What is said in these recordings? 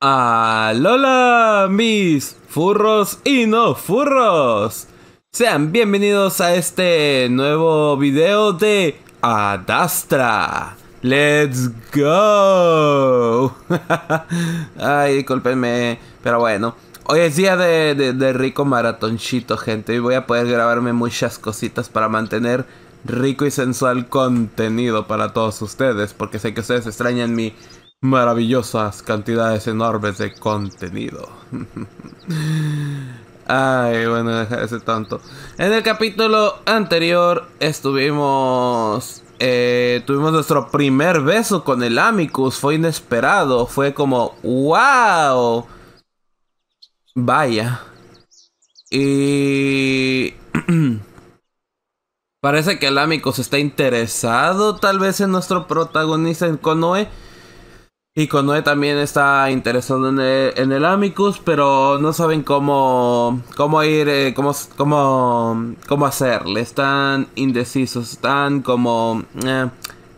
¡Alola, mis furros y no furros! Sean bienvenidos a este nuevo video de Adastra. ¡Let's go! Ay, discúlpenme, pero bueno. Hoy es día de rico maratonchito, gente. Y voy a poder grabarme muchas cositas para mantener rico y sensual contenido para todos ustedes. Porque sé que ustedes extrañan mi... maravillosas cantidades enormes de contenido. Ay, bueno, deja de ser tonto. En el capítulo anterior tuvimos nuestro primer beso con el Amicus. Fue inesperado, fue como wow, vaya. Y parece que el Amicus está interesado tal vez en nuestro protagonista, en Konoe. Y Konoe también está interesado en el Amicus, pero no saben cómo hacerle. Están indecisos, están como...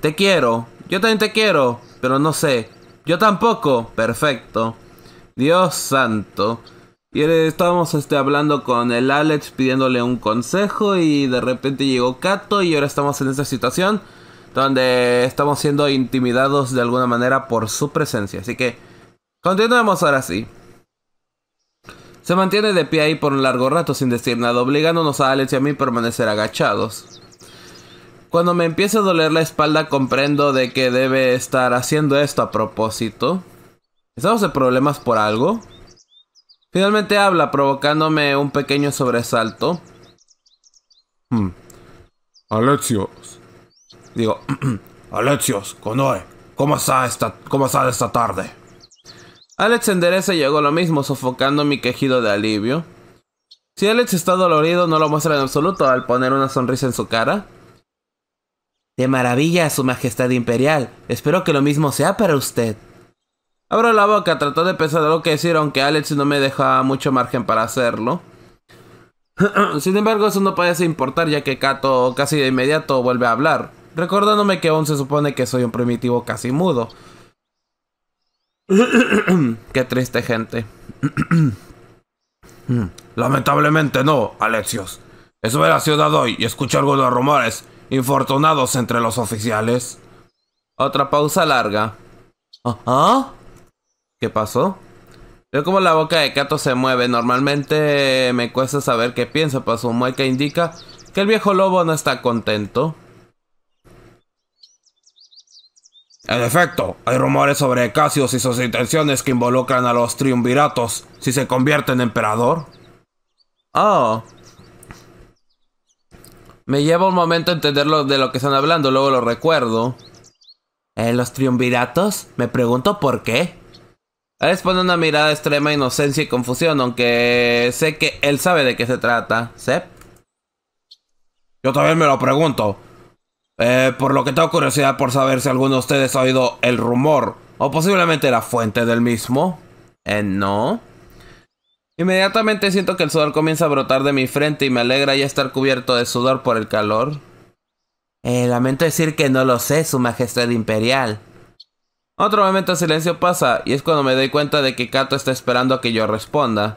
te quiero, yo también te quiero, pero no sé. Yo tampoco, perfecto. Dios santo. Y estábamos hablando con el Alex pidiéndole un consejo y de repente llegó Kato y ahora estamos en esta situación donde estamos siendo intimidados de alguna manera por su presencia. Así que continuemos ahora sí. Se mantiene de pie ahí por un largo rato sin decir nada, obligándonos a Alex y a mí a permanecer agachados. Cuando me empieza a doler la espalda, comprendo de que debe estar haciendo esto a propósito. ¿Estamos en problemas por algo? Finalmente habla, provocándome un pequeño sobresalto. Alexios. Digo, Alexios, Konoe, ¿cómo está esta tarde? Alex endereza y hago lo mismo, sofocando mi quejido de alivio. Si Alex está dolorido, no lo muestra en absoluto al poner una sonrisa en su cara. De maravilla, su majestad imperial. Espero que lo mismo sea para usted. Abro la boca, trato de pensar algo que decir, aunque Alex no me deja mucho margen para hacerlo. Sin embargo, eso no parece importar, ya que Kato casi de inmediato vuelve a hablar, recordándome que aún se supone que soy un primitivo casi mudo. Qué triste, gente. Lamentablemente no, Alexios. Estuve en la ciudad hoy y escuché algunos rumores infortunados entre los oficiales. Otra pausa larga. ¿Ah? ¿Qué pasó? Veo como la boca de Kato se mueve. Normalmente me cuesta saber qué piensa, pues su mueca indica que el viejo lobo no está contento. En efecto, hay rumores sobre Cassius y sus intenciones que involucran a los Triunviratos si se convierte en emperador. Oh. Me lleva un momento entender de lo que están hablando, luego lo recuerdo. ¿Los Triunviratos? Me pregunto por qué. Alex pone una mirada de extrema inocencia y confusión, aunque sé que él sabe de qué se trata. ¿Sep? Yo también me lo pregunto. Por lo que tengo curiosidad por saber si alguno de ustedes ha oído el rumor o posiblemente la fuente del mismo. No. Inmediatamente siento que el sudor comienza a brotar de mi frente y me alegra ya estar cubierto de sudor por el calor. Lamento decir que no lo sé, su majestad imperial. Otro momento de silencio pasa y es cuando me doy cuenta de que Kato está esperando a que yo responda.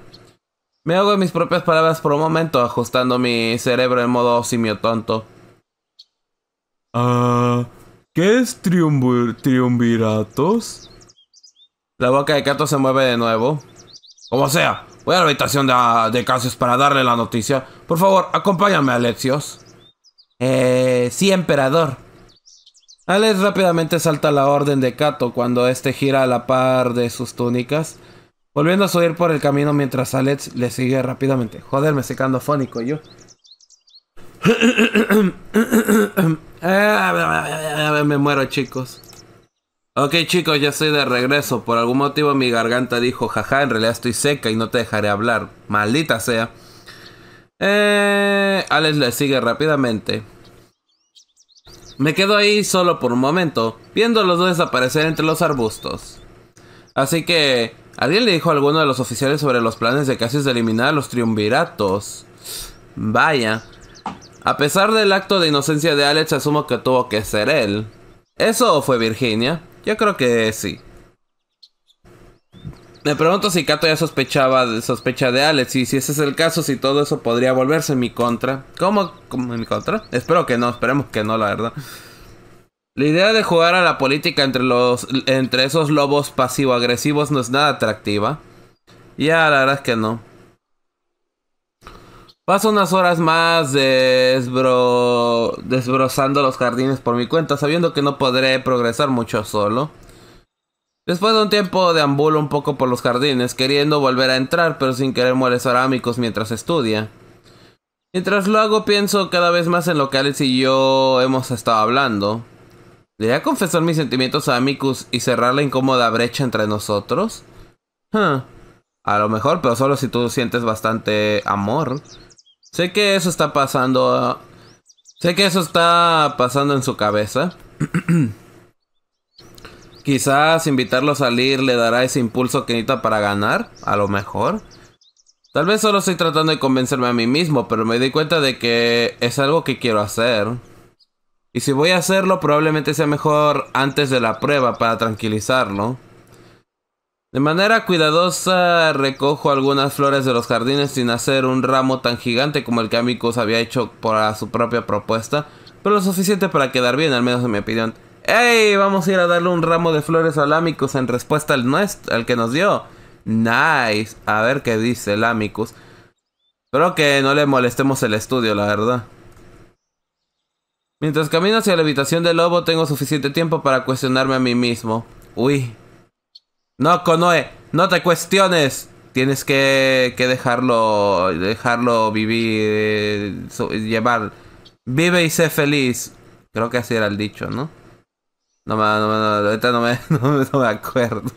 Me ahogo en mis propias palabras por un momento, ajustando mi cerebro en modo simio tonto. ¿Qué es Triunviratos? La boca de Kato se mueve de nuevo. Como sea, voy a la habitación de Cassius para darle la noticia. Por favor, acompáñame, Alexios. Sí, emperador. Alex rápidamente salta la orden de Kato cuando este gira a la par de sus túnicas, volviendo a subir por el camino mientras Alex le sigue rápidamente. Joder, me secando fónico yo. Me muero, chicos. Ok, chicos, ya estoy de regreso. Por algún motivo mi garganta dijo jaja, en realidad estoy seca y no te dejaré hablar. Maldita sea. Alex le sigue rápidamente. Me quedo ahí solo por un momento, viendo a los dos desaparecer entre los arbustos. Así que, ¿alguien le dijo a alguno de los oficiales sobre los planes de Cassius de eliminar a los Triunviratos? Vaya. A pesar del acto de inocencia de Alex, asumo que tuvo que ser él. ¿Eso fue Virginia? Yo creo que sí. Me pregunto si Kato ya sospecha de Alex, y si ese es el caso, si todo eso podría volverse en mi contra. ¿Cómo en mi contra? Espero que no, esperemos que no, la verdad. La idea de jugar a la política entre esos lobos pasivo-agresivos no es nada atractiva. Ya, la verdad es que no. Paso unas horas más desbrozando los jardines por mi cuenta, sabiendo que no podré progresar mucho solo. Después de un tiempo deambulo un poco por los jardines, queriendo volver a entrar, pero sin querer molestar a Amicus mientras estudia. Mientras lo hago, pienso cada vez más en lo que Alex y yo hemos estado hablando. ¿Debería confesar mis sentimientos a Amicus y cerrar la incómoda brecha entre nosotros? A lo mejor, pero solo si tú sientes bastante amor. Sé que eso está pasando... en su cabeza. Quizás invitarlo a salir le dará ese impulso que necesita para ganar, a lo mejor. Tal vez solo estoy tratando de convencerme a mí mismo, pero me di cuenta de que es algo que quiero hacer. Y si voy a hacerlo, probablemente sea mejor antes de la prueba para tranquilizarlo. De manera cuidadosa recojo algunas flores de los jardines sin hacer un ramo tan gigante como el que Amicus había hecho para su propia propuesta, pero lo suficiente para quedar bien, al menos en mi opinión. ¡Ey! Vamos a ir a darle un ramo de flores al Amicus en respuesta al que nos dio. ¡Nice! A ver qué dice el Amicus. Espero que no le molestemos el estudio, la verdad. Mientras camino hacia la habitación del lobo, tengo suficiente tiempo para cuestionarme a mí mismo. ¡Uy! ¡No, Konoe! ¡No te cuestiones! Tienes que dejarlo vivir... llevar. Vive y sé feliz. Creo que así era el dicho, ¿no? No me acuerdo.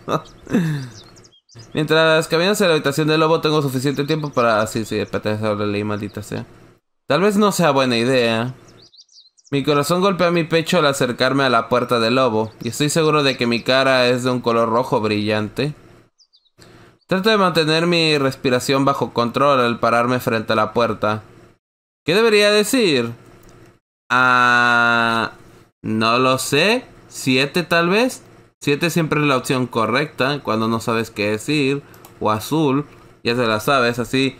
Mientras camino hacia la habitación del lobo, tengo suficiente tiempo para... Sí, espérate, ahora leí, maldita sea. Tal vez no sea buena idea. Mi corazón golpea mi pecho al acercarme a la puerta del lobo, y estoy seguro de que mi cara es de un color rojo brillante. Trato de mantener mi respiración bajo control al pararme frente a la puerta. ¿Qué debería decir? No lo sé. 7 tal vez. 7 siempre es la opción correcta cuando no sabes qué decir. O azul. Ya se la sabes, así.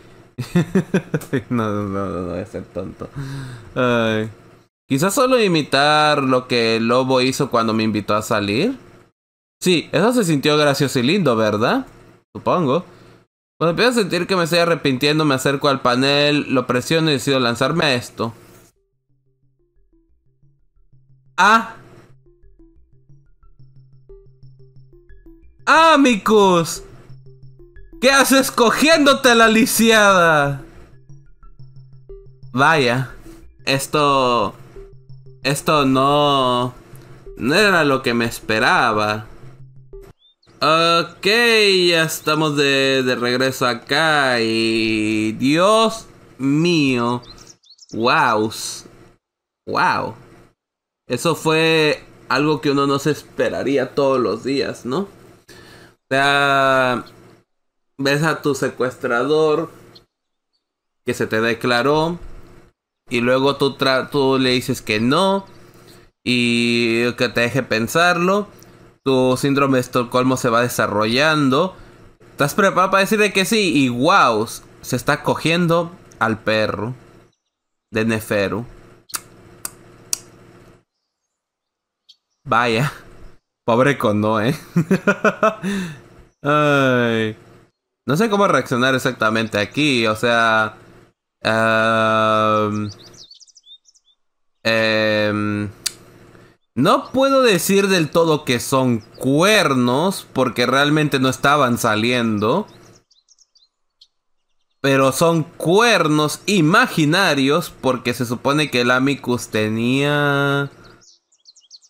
No voy a ser tonto. Ay. Quizás solo imitar lo que el lobo hizo cuando me invitó a salir. Sí, eso se sintió gracioso y lindo, ¿verdad? Supongo. Cuando empiezo a sentir que me estoy arrepintiendo, me acerco al panel, lo presiono y decido lanzarme a esto. ¡Amicus! ¿Qué haces cogiéndote la lisiada? Vaya, esto no era lo que me esperaba. Ok, ya estamos de regreso acá y... Dios mío. Wow. Eso fue algo que uno no se esperaría todos los días, ¿no? O sea, ves a tu secuestrador que se te declaró y luego tú le dices que no y que te deje pensarlo. Tu síndrome de Estocolmo se va desarrollando. Estás preparado para decirle que sí y wow, se está cogiendo al perro de Neferu. Vaya, pobre Konoe. Ay, no sé cómo reaccionar exactamente aquí, o sea... no puedo decir del todo que son cuernos, porque realmente no estaban saliendo. Pero son cuernos imaginarios, porque se supone que el Amicus tenía...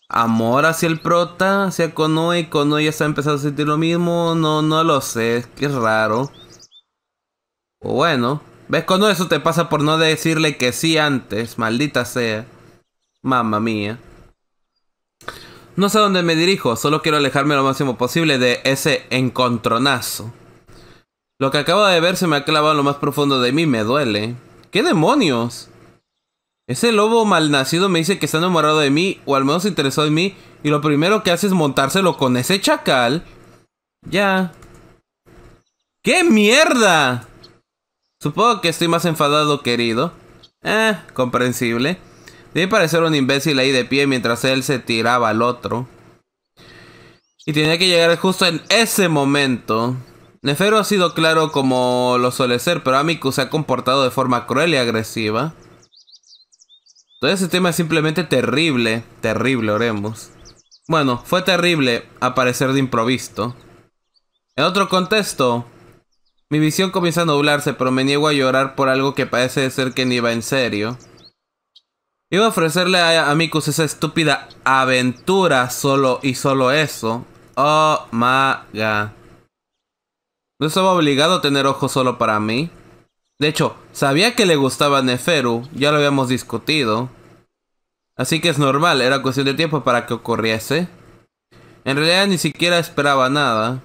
amor hacia el prota, hacia Konoe. Konoe ya está empezando a sentir lo mismo. No lo sé, qué raro. O bueno, ¿ves? Konoe, eso te pasa por no decirle que sí antes, maldita sea. Mamma mía. No sé a dónde me dirijo, solo quiero alejarme lo máximo posible de ese encontronazo. Lo que acabo de ver se me ha clavado en lo más profundo de mí, me duele. ¿Qué demonios? Ese lobo malnacido me dice que está enamorado de mí, o al menos interesado en mí, y lo primero que hace es montárselo con ese chacal. Ya. ¡Qué mierda! Supongo que estoy más enfadado, querido. Comprensible. Debe parecer un imbécil ahí de pie mientras él se tiraba al otro. Y tenía que llegar justo en ese momento. Neferu ha sido claro como lo suele ser, pero Amicus se ha comportado de forma cruel y agresiva. Todo ese tema es simplemente terrible. Terrible, oremos. Bueno, fue terrible aparecer de improviso. En otro contexto, mi visión comienza a nublarse, pero me niego a llorar por algo que parece ser que ni va en serio. Iba a ofrecerle a Amicus esa estúpida aventura solo y solo eso. Oh my god. No estaba obligado a tener ojos solo para mí. De hecho, sabía que le gustaba Neferu, ya lo habíamos discutido. Así que es normal, era cuestión de tiempo para que ocurriese. En realidad ni siquiera esperaba nada.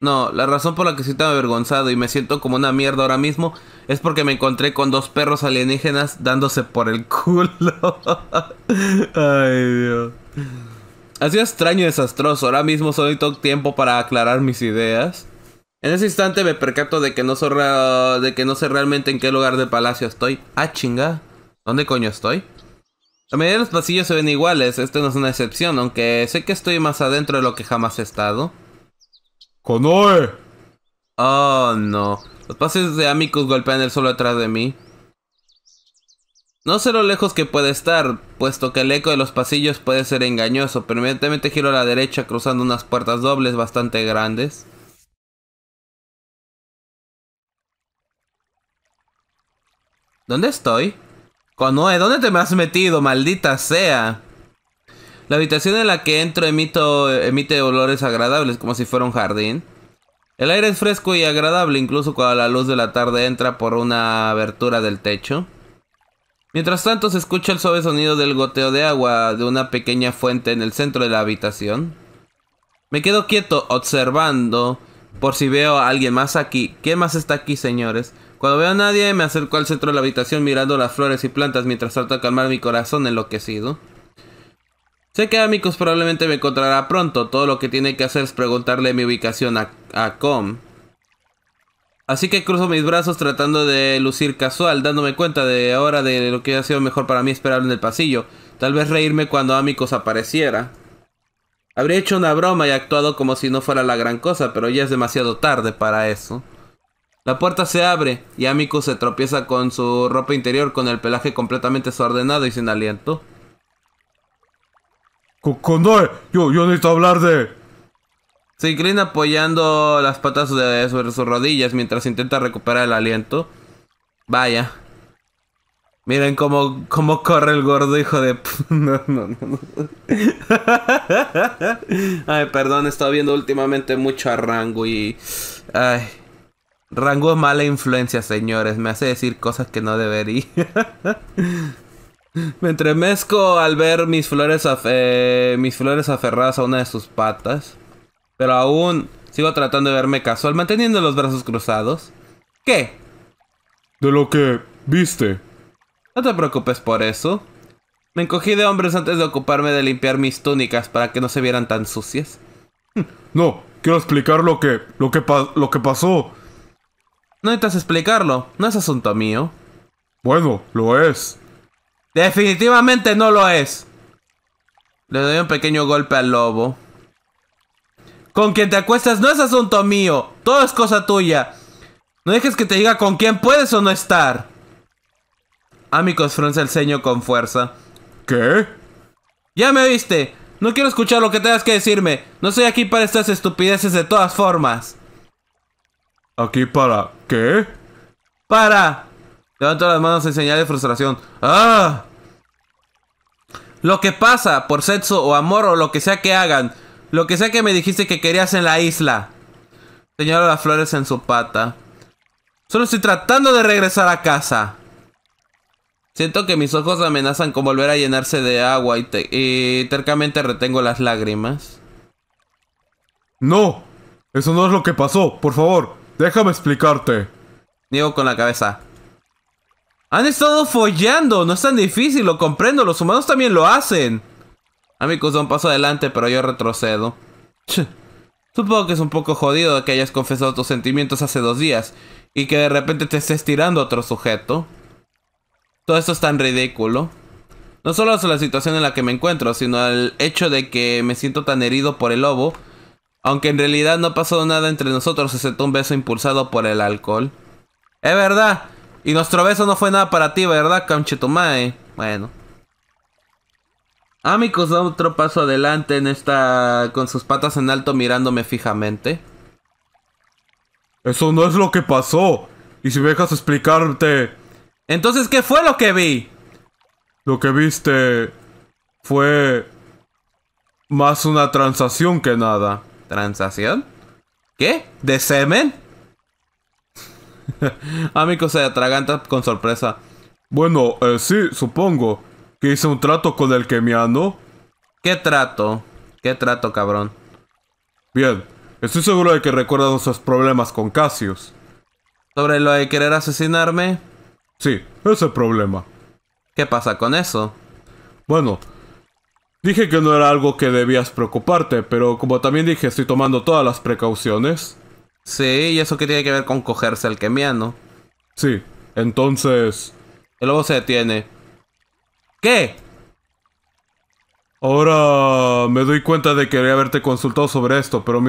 No, la razón por la que estoy tan avergonzado y me siento como una mierda ahora mismo es porque me encontré con dos perros alienígenas dándose por el culo. Ay, Dios. Ha sido extraño y desastroso, ahora mismo solo tengo tiempo para aclarar mis ideas. En ese instante me percato de que no sé realmente en qué lugar del palacio estoy. Ah, chinga. ¿Dónde coño estoy? La mayoría de los pasillos se ven iguales. Esto no es una excepción, aunque sé que estoy más adentro de lo que jamás he estado. ¡Konoe! Oh, no. Los pases de Amicus golpean el suelo atrás de mí. No sé lo lejos que puede estar, puesto que el eco de los pasillos puede ser engañoso. Pero inmediatamente giro a la derecha cruzando unas puertas dobles bastante grandes. ¿Dónde estoy? Konoe, ¿dónde te me has metido? ¡Maldita sea! La habitación en la que entro emite olores agradables, como si fuera un jardín. El aire es fresco y agradable, incluso cuando la luz de la tarde entra por una abertura del techo. Mientras tanto, se escucha el suave sonido del goteo de agua de una pequeña fuente en el centro de la habitación. Me quedo quieto, observando, por si veo a alguien más aquí. ¿Quién más está aquí, señores? Cuando veo a nadie, me acerco al centro de la habitación mirando las flores y plantas mientras trato de calmar mi corazón enloquecido. Sé que Amicus probablemente me encontrará pronto. Todo lo que tiene que hacer es preguntarle mi ubicación a Com. Así que cruzo mis brazos tratando de lucir casual, dándome cuenta de ahora de lo que ha sido mejor para mí esperar en el pasillo. Tal vez reírme cuando Amicus apareciera. Habría hecho una broma y actuado como si no fuera la gran cosa, pero ya es demasiado tarde para eso. La puerta se abre y Amicus se tropieza con su ropa interior con el pelaje completamente desordenado y sin aliento. ¡Konoe! Yo necesito hablar de... Se inclina apoyando las patas sobre sus rodillas mientras intenta recuperar el aliento. Vaya. Miren cómo corre el gordo hijo de... No. Ay, perdón, he estado viendo últimamente mucho a Rango y... Ay... Rango es mala influencia, señores. Me hace decir cosas que no debería. Me entremezco al ver mis flores aferradas a una de sus patas. Pero aún sigo tratando de verme casual, manteniendo los brazos cruzados. ¿Qué? De lo que viste. No te preocupes por eso. Me encogí de hombros antes de ocuparme de limpiar mis túnicas para que no se vieran tan sucias. No, quiero explicar lo que pasó. No necesitas explicarlo, no es asunto mío. Bueno, lo es. Definitivamente no lo es. Le doy un pequeño golpe al lobo. Con quien te acuestas no es asunto mío, todo es cosa tuya. No dejes que te diga con quién puedes o no estar. Amicus frunce el ceño con fuerza. ¿Qué? Ya me oíste, no quiero escuchar lo que tengas que decirme. No estoy aquí para estas estupideces de todas formas. ¿Aquí para qué? ¡Para! Levanto las manos en señal de frustración. ¡Ah! Lo que pasa, por sexo o amor o lo que sea que hagan. Lo que sea que me dijiste que querías en la isla. Señalo las flores en su pata. Solo estoy tratando de regresar a casa. Siento que mis ojos amenazan con volver a llenarse de agua y tercamente retengo las lágrimas. ¡No! Eso no es lo que pasó, por favor. Déjame explicarte. Niego con la cabeza. Han estado follando. No es tan difícil, lo comprendo. Los humanos también lo hacen. Amicus da un paso adelante, pero yo retrocedo. Supongo que es un poco jodido que hayas confesado tus sentimientos hace 2 días y que de repente te estés tirando a otro sujeto. Todo esto es tan ridículo. No solo es la situación en la que me encuentro, sino el hecho de que me siento tan herido por el lobo, aunque en realidad no ha pasado nada entre nosotros excepto un beso impulsado por el alcohol. ¡Es verdad! Y nuestro beso no fue nada para ti, ¿verdad, Kamchitumae? Bueno. Amicus da otro paso adelante en esta, con sus patas en alto mirándome fijamente. Eso no es lo que pasó. Y si me dejas explicarte... Entonces, ¿qué fue lo que vi? Lo que viste fue más una transacción que nada. ¿Transacción? ¿Qué? ¿De semen? Amicus se atraganta con sorpresa. Bueno, sí, supongo que hice un trato con el kemiano. ¿Qué trato? ¿Qué trato, cabrón? Bien, estoy seguro de que recuerdas nuestros problemas con Cassius. ¿Sobre lo de querer asesinarme? Sí, ese problema. ¿Qué pasa con eso? Bueno, dije que no era algo que debías preocuparte, pero como también dije, estoy tomando todas las precauciones. Sí, ¿y eso qué tiene que ver con cogerse al kemiano? Sí, entonces... El lobo se detiene. ¿Qué? Ahora me doy cuenta de que quería haberte consultado sobre esto, pero era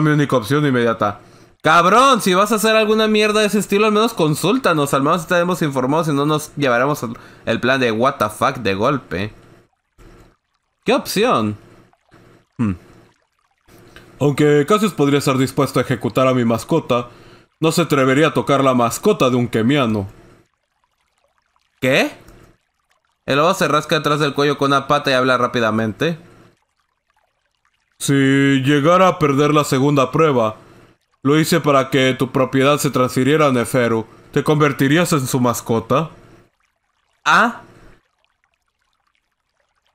mi única opción inmediata. ¡Cabrón! Si vas a hacer alguna mierda de ese estilo, al menos consúltanos. Al menos estaremos informados y no nos llevaremos el plan de what the fuck de golpe. ¿Qué opción? Aunque Cassius podría estar dispuesto a ejecutar a mi mascota, no se atrevería a tocar la mascota de un kemiano. ¿Qué? El lobo se rasca atrás del cuello con una pata y habla rápidamente. Si llegara a perder la segunda prueba, lo hice para que tu propiedad se transfiriera a Neferu. ¿Te convertirías en su mascota? ¿Ah?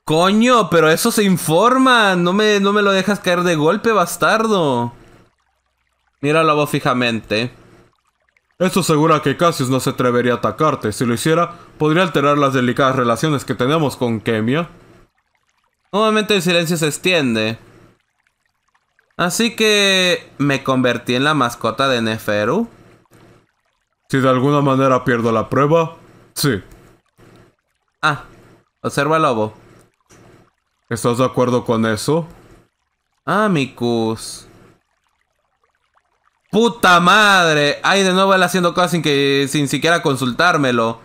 Coño, pero eso se informa. No me lo dejas caer de golpe, bastardo. Mira al lobo fijamente. Esto asegura que Cassius no se atrevería a atacarte. Si lo hiciera, podría alterar las delicadas relaciones que tenemos con Kemia. Nuevamente el silencio se extiende. Así que... ¿me convertí en la mascota de Neferu? Si de alguna manera pierdo la prueba, sí. Ah, observa al lobo. ¿Estás de acuerdo con eso? Amicus. ¡Puta madre! Ay, de nuevo él haciendo cosas sin siquiera consultármelo.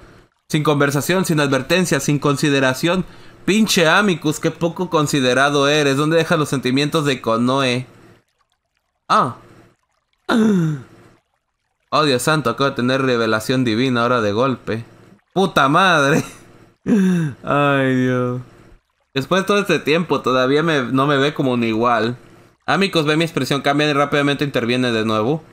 Sin conversación, sin advertencia, sin consideración. ¡Pinche Amicus! ¡Qué poco considerado eres! ¿Dónde dejas los sentimientos de Konoe? ¡Ah! ¡Oh, Dios santo! Acabo de tener revelación divina ahora de golpe. ¡Puta madre! ¡Ay, Dios! Después de todo este tiempo, todavía no me ve como un igual. Amicus ve mi expresión, cambia y rápidamente interviene de nuevo.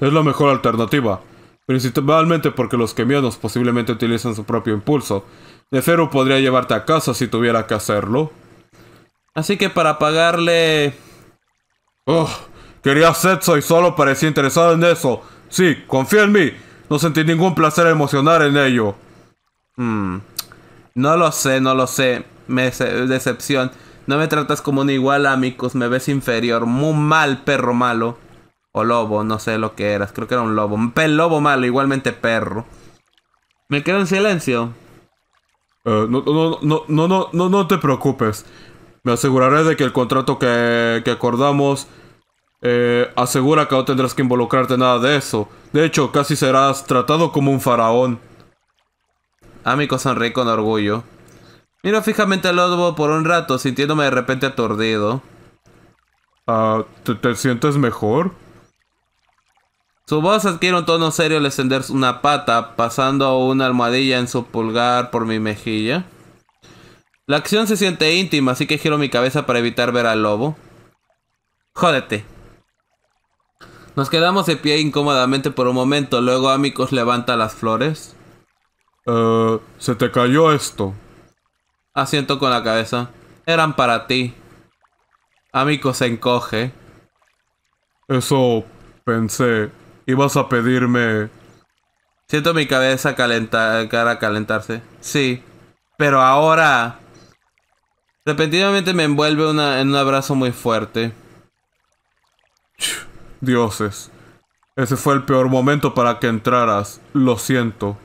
Es la mejor alternativa. Principalmente porque los kemianos posiblemente utilizan su propio impulso. Neferu podría llevarte a casa si tuviera que hacerlo. Así que para pagarle... ¡Oh! Quería sexo y solo parecía interesado en eso. Sí, confía en mí. No sentí ningún placer emocional en ello. No lo sé, no lo sé. Decepción. No me tratas como un igual, Amicus. Me ves inferior. Muy mal, perro malo. O lobo, no sé lo que eras. Creo que era un lobo. Un lobo malo, igualmente perro. Me quedo en silencio. No te preocupes. Me aseguraré de que el contrato que acordamos asegura que no tendrás que involucrarte en nada de eso. De hecho, casi serás tratado como un faraón. Amicus sonríe con orgullo. Miro fijamente al lobo por un rato, sintiéndome de repente aturdido. ¿Te sientes mejor? Su voz adquiere un tono serio al extender una pata, pasando una almohadilla en su pulgar por mi mejilla. La acción se siente íntima, así que giro mi cabeza para evitar ver al lobo. ¡Jódete! Nos quedamos de pie incómodamente por un momento, luego Amicus levanta las flores. Se te cayó esto. Asiento con la cabeza. Eran para ti. Amicus se encoge. Eso pensé. Ibas a pedirme... Siento mi cabeza calentarse. Sí. Pero ahora... Repentinamente me envuelve en un abrazo muy fuerte. Dioses. Ese fue el peor momento para que entraras. Lo siento.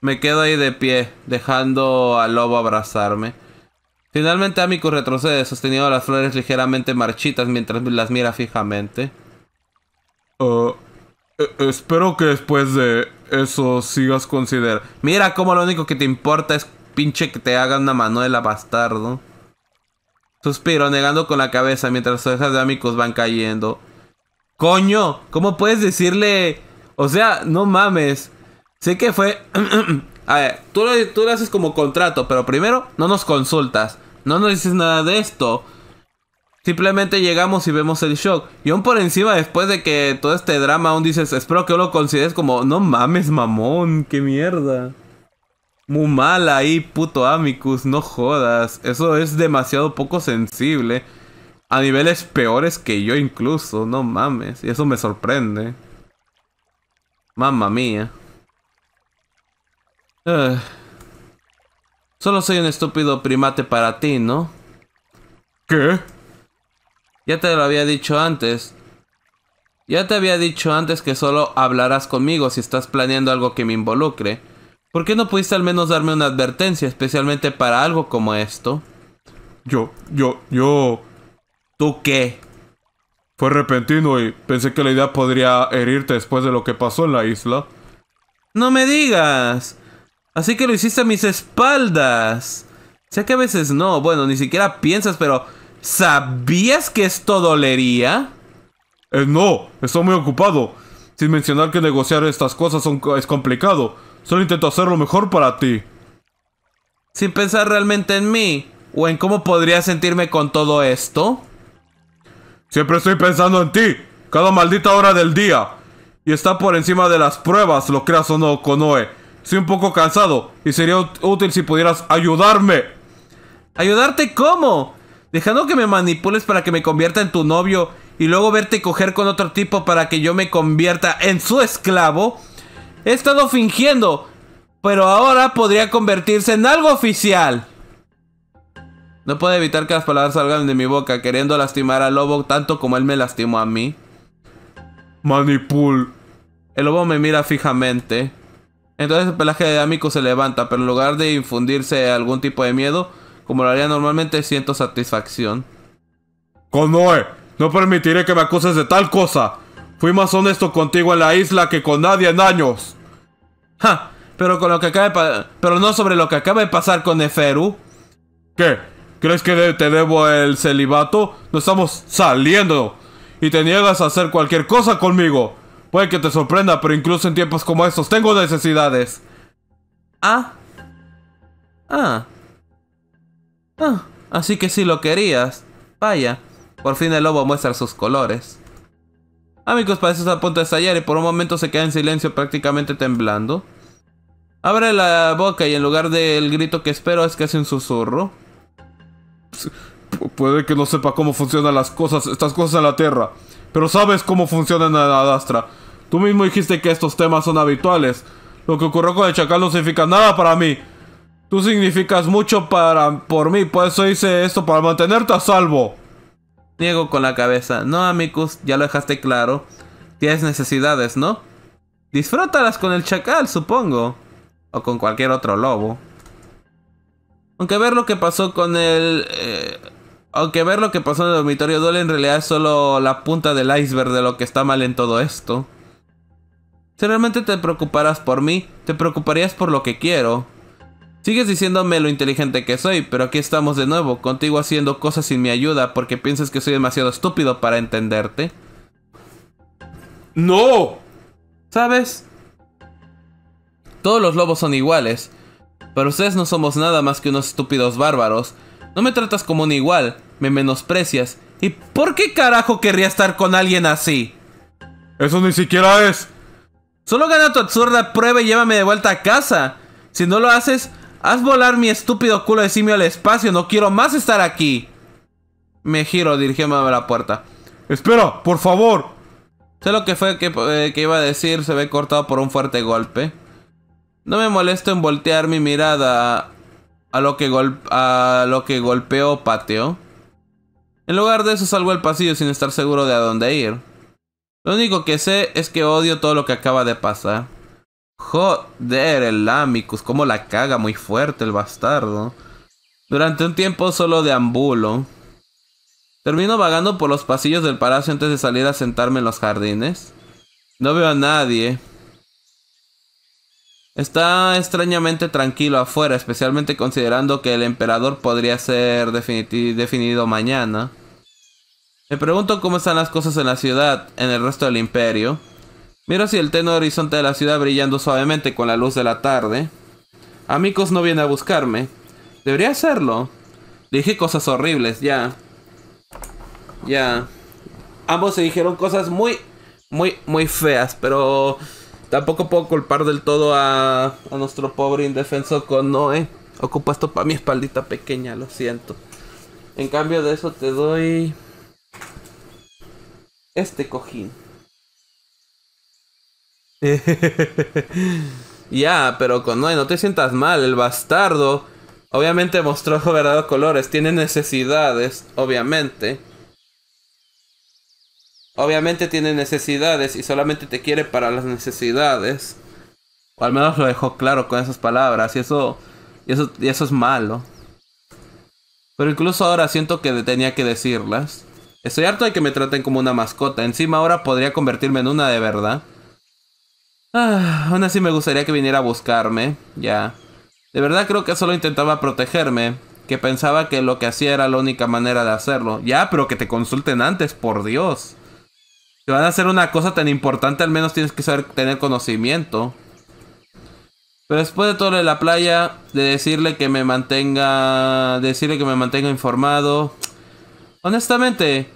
Me quedo ahí de pie, dejando al lobo abrazarme. Finalmente Amicus retrocede, sosteniendo las flores ligeramente marchitas mientras las mira fijamente. Espero que después de eso sigas considerando... Mira cómo lo único que te importa es pinche que te hagan una manuela, bastardo. Suspiro, negando con la cabeza mientras las orejas de Amicus van cayendo. ¡Coño! ¿Cómo puedes decirle...? O sea, no mames. Sé que fue... A ver, tú lo haces como contrato, pero primero no nos consultas. No nos dices nada de esto. Simplemente llegamos y vemos el shock. Y aún por encima, después de que todo este drama, aún dices, espero que lo consideres como... No mames, mamón, qué mierda. Muy mal ahí, puto Amicus, no jodas. Eso es demasiado poco sensible. A niveles peores que yo incluso, no mames. Y eso me sorprende. Mamma mía. Solo soy un estúpido primate para ti, ¿no? ¿Qué? Ya te lo había dicho antes. Ya te había dicho antes que solo hablarás conmigo si estás planeando algo que me involucre. ¿Por qué no pudiste al menos darme una advertencia, especialmente para algo como esto? Yo... ¿Tú qué? Fue repentino y pensé que la idea podría herirte después de lo que pasó en la isla. ¡No me digas! Así que lo hiciste a mis espaldas. Sé que a veces no, bueno, ni siquiera piensas, pero... ¿Sabías que esto dolería? No, estoy muy ocupado. Sin mencionar que negociar estas cosas es complicado. Solo intento hacer lo mejor para ti. Sin pensar realmente en mí, o en cómo podría sentirme con todo esto. Siempre estoy pensando en ti, cada maldita hora del día. Y está por encima de las pruebas, lo creas o no, Konoe. Estoy un poco cansado y sería útil si pudieras ayudarme. ¿Ayudarte cómo? ¿Dejando que me manipules para que me convierta en tu novio y luego verte coger con otro tipo para que yo me convierta en su esclavo? He estado fingiendo, pero ahora podría convertirse en algo oficial. No puedo evitar que las palabras salgan de mi boca, queriendo lastimar al lobo tanto como él me lastimó a mí. Manipul. El lobo me mira fijamente. Entonces el pelaje de Amicus se levanta, pero en lugar de infundirse algún tipo de miedo, como lo haría normalmente, siento satisfacción. Konoe, no permitiré que me acuses de tal cosa. Fui más honesto contigo en la isla que con nadie en años. Ja, pero con lo que acaba de pero no sobre lo que acaba de pasar con Neferu. ¿Qué? ¿Crees que te debo el celibato? No estamos saliendo. Y te niegas a hacer cualquier cosa conmigo. Puede que te sorprenda, pero incluso en tiempos como estos tengo necesidades. Así que sí lo querías. Vaya. Por fin el lobo muestra sus colores. Amicus parece estar a punto de estallar y por un momento se queda en silencio, prácticamente temblando. Abre la boca y en lugar del grito que espero es casi un susurro. Puede que no sepa cómo funcionan las cosas, estas cosas en la Tierra, pero sabes cómo funcionan en Adastra. Tú mismo dijiste que estos temas son habituales. Lo que ocurrió con el chacal no significa nada para mí. Tú significas mucho por mí, por eso hice esto, para mantenerte a salvo. Niego con la cabeza. No, Amicus, ya lo dejaste claro. Tienes necesidades, ¿no? Disfrútalas con el chacal, supongo. O con cualquier otro lobo. Aunque ver lo que pasó con el... aunque ver lo que pasó en el dormitorio duele, en realidad es solo la punta del iceberg de lo que está mal en todo esto. Si realmente te preocuparas por mí, te preocuparías por lo que quiero. Sigues diciéndome lo inteligente que soy, pero aquí estamos de nuevo, contigo haciendo cosas sin mi ayuda porque piensas que soy demasiado estúpido para entenderte. ¡No! ¿Sabes? Todos los lobos son iguales. Pero ustedes no somos nada más que unos estúpidos bárbaros. No me tratas como un igual, me menosprecias. ¿Y por qué carajo querría estar con alguien así? Eso ni siquiera es. Solo gana tu absurda prueba y llévame de vuelta a casa. Si no lo haces, haz volar mi estúpido culo de simio al espacio. No quiero más estar aquí. Me giro, dirigiéndome a la puerta. Espera, por favor. Sé lo que fue que iba a decir, se ve cortado por un fuerte golpe. No me molesto en voltear mi mirada A lo que golpeó pateó. En lugar de eso salgo al pasillo sin estar seguro de a dónde ir. Lo único que sé es que odio todo lo que acaba de pasar. Joder, el Amicus, cómo la caga muy fuerte el bastardo. Durante un tiempo solo deambulo. Termino vagando por los pasillos del palacio antes de salir a sentarme en los jardines. No veo a nadie. Está extrañamente tranquilo afuera, especialmente considerando que el emperador podría ser definido mañana. Me pregunto cómo están las cosas en la ciudad, en el resto del imperio. Miro hacia el tenue horizonte de la ciudad brillando suavemente con la luz de la tarde. Amicus no viene a buscarme. Debería hacerlo. Dije cosas horribles, ya. Ambos se dijeron cosas muy feas, pero tampoco puedo culpar del todo a nuestro pobre indefenso Konoe. Ocupa esto para mi espaldita pequeña, lo siento. En cambio de eso te doy este cojín. Ya, pero Konoe, no te sientas mal, el bastardo obviamente mostró verdaderos colores. Tiene necesidades, obviamente. Obviamente tiene necesidades y solamente te quiere para las necesidades. O al menos lo dejó claro con esas palabras. Y eso es malo. Pero incluso ahora siento que tenía que decirlas. Estoy harto de que me traten como una mascota. Encima ahora podría convertirme en una de verdad. Aún así me gustaría que viniera a buscarme. Ya. De verdad creo que solo intentaba protegerme. Que pensaba que lo que hacía era la única manera de hacerlo. Ya, pero que te consulten antes, por Dios. Si van a hacer una cosa tan importante, al menos tienes que saber tener conocimiento. Pero después de todo lo de la playa, de decirle que me mantenga informado. Honestamente,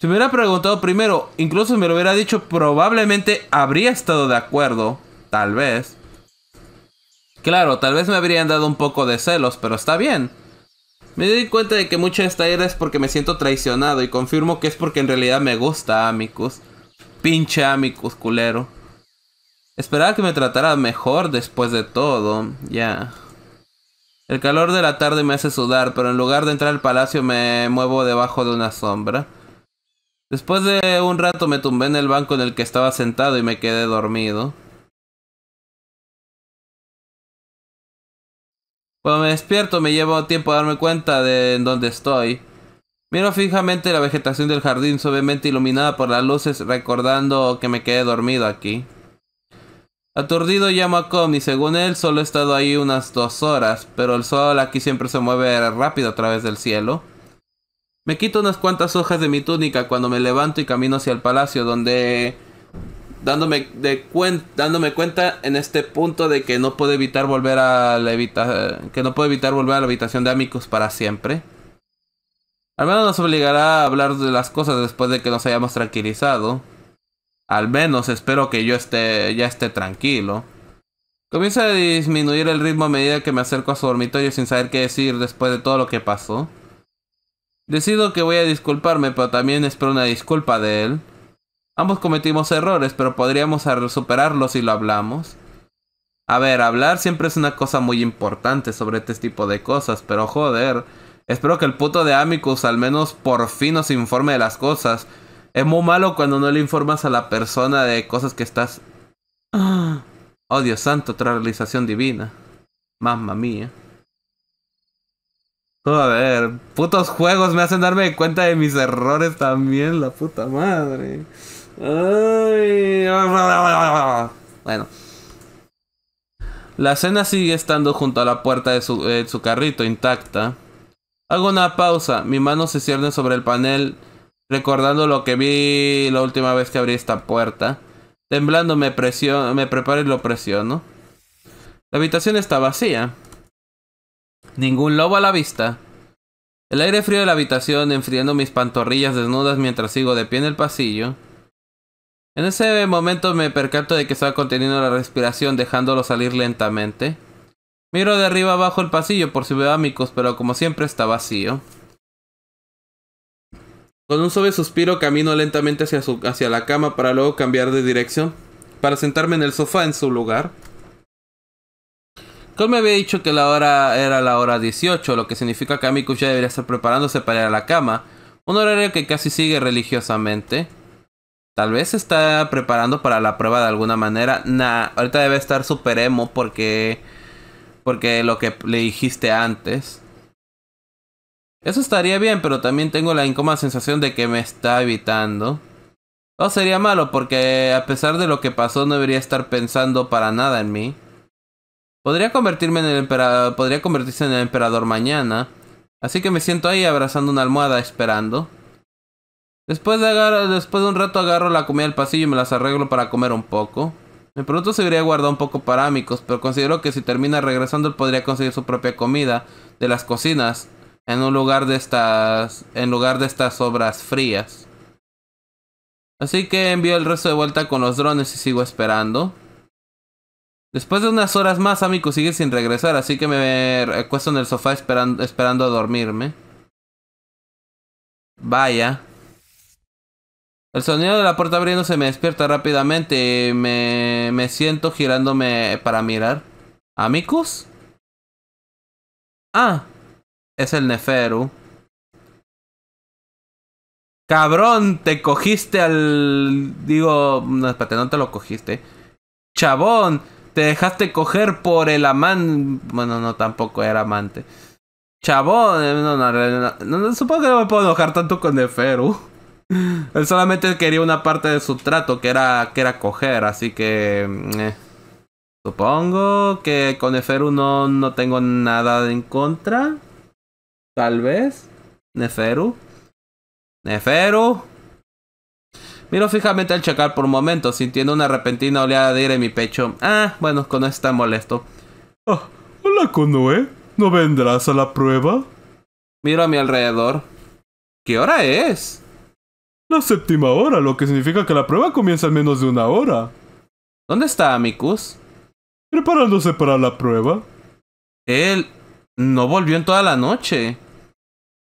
si me hubiera preguntado primero, incluso si me lo hubiera dicho, probablemente habría estado de acuerdo. Tal vez. Claro, tal vez me habrían dado un poco de celos, pero está bien. Me di cuenta de que mucha de esta ira es porque me siento traicionado y confirmo que es porque en realidad me gusta Amicus. Pinche Amicus, culero. Esperaba que me tratara mejor después de todo, ya. El calor de la tarde me hace sudar, pero en lugar de entrar al palacio me muevo debajo de una sombra. Después de un rato me tumbé en el banco en el que estaba sentado y me quedé dormido. Cuando me despierto me llevo tiempo a darme cuenta de en dónde estoy. Miro fijamente la vegetación del jardín, suavemente iluminada por las luces, recordando que me quedé dormido aquí. Aturdido llamo a Komi. Según él, solo he estado ahí unas 2 horas, pero el sol aquí siempre se mueve rápido a través del cielo. Me quito unas cuantas hojas de mi túnica cuando me levanto y camino hacia el palacio, donde dándome cuenta en este punto de que no puedo evitar volver a la habitación de Amicus para siempre. Al menos nos obligará a hablar de las cosas después de que nos hayamos tranquilizado. Al menos espero que yo ya esté tranquilo. Comienza a disminuir el ritmo a medida que me acerco a su dormitorio sin saber qué decir después de todo lo que pasó. Decido que voy a disculparme, pero también espero una disculpa de él. Ambos cometimos errores, pero podríamos superarlos si lo hablamos. A ver, hablar siempre es una cosa muy importante sobre este tipo de cosas, pero joder. Espero que el puto de Amicus al menos por fin nos informe de las cosas. Es muy malo cuando no le informas a la persona de cosas que estás... Oh, Dios santo, otra realización divina. Mamma mía. Joder, putos juegos me hacen darme cuenta de mis errores también, la puta madre. Ay. Bueno. La cena sigue estando junto a la puerta de su carrito, intacta. Hago una pausa. Mi mano se cierne sobre el panel, recordando lo que vi la última vez que abrí esta puerta. Temblando me preparo y lo presiono. La habitación está vacía. Ningún lobo a la vista. El aire frío de la habitación enfriando mis pantorrillas desnudas mientras sigo de pie en el pasillo. En ese momento me percato de que estaba conteniendo la respiración, dejándolo salir lentamente. Miro de arriba abajo el pasillo por si veo Amicus, pero como siempre está vacío. Con un suave suspiro camino lentamente hacia la cama para luego cambiar de dirección, para sentarme en el sofá en su lugar. Konoe me había dicho que la hora era la hora 18, lo que significa que Amicus ya debería estar preparándose para ir a la cama. Un horario que casi sigue religiosamente. Tal vez se está preparando para la prueba de alguna manera. Nah, ahorita debe estar super emo porque lo que le dijiste antes. Eso estaría bien, pero también tengo la incómoda sensación de que me está evitando. No sería malo, porque a pesar de lo que pasó no debería estar pensando para nada en mí. Podría convertirse en el emperador mañana. Así que me siento ahí abrazando una almohada esperando. Después de un rato agarro la comida del pasillo y me las arreglo para comer un poco. Me pregunto si debería guardar un poco para Amicus, pero considero que si termina regresando él podría conseguir su propia comida de las cocinas en lugar de estas obras frías. Así que envío el resto de vuelta con los drones y sigo esperando. Después de unas horas más, Amicus sigue sin regresar, así que me acuesto en el sofá esperando a dormirme. Vaya. El sonido de la puerta abriéndose me despierta rápidamente y me siento girándome para mirar. ¿Amicus? Ah, es el Neferu. Cabrón, te cogiste al... Digo, no, espérate, no te lo cogiste. Chabón, te dejaste coger por el amante. Bueno, no, tampoco era amante. Chabón, no, supongo que no me puedo enojar tanto con Neferu. Él solamente quería una parte de su trato, que era coger, así que... Supongo que con Neferu no tengo nada en contra. Tal vez. Neferu. Miro fijamente al chacal por un momento, sintiendo una repentina oleada de ira en mi pecho. Ah, bueno, Konoe está molesto. Oh, hola Konoe, ¿no vendrás a la prueba? Miro a mi alrededor. ¿Qué hora es? La 7ª hora, lo que significa que la prueba comienza en menos de 1 hora. ¿Dónde está Amicus? Preparándose para la prueba. Él no volvió en toda la noche.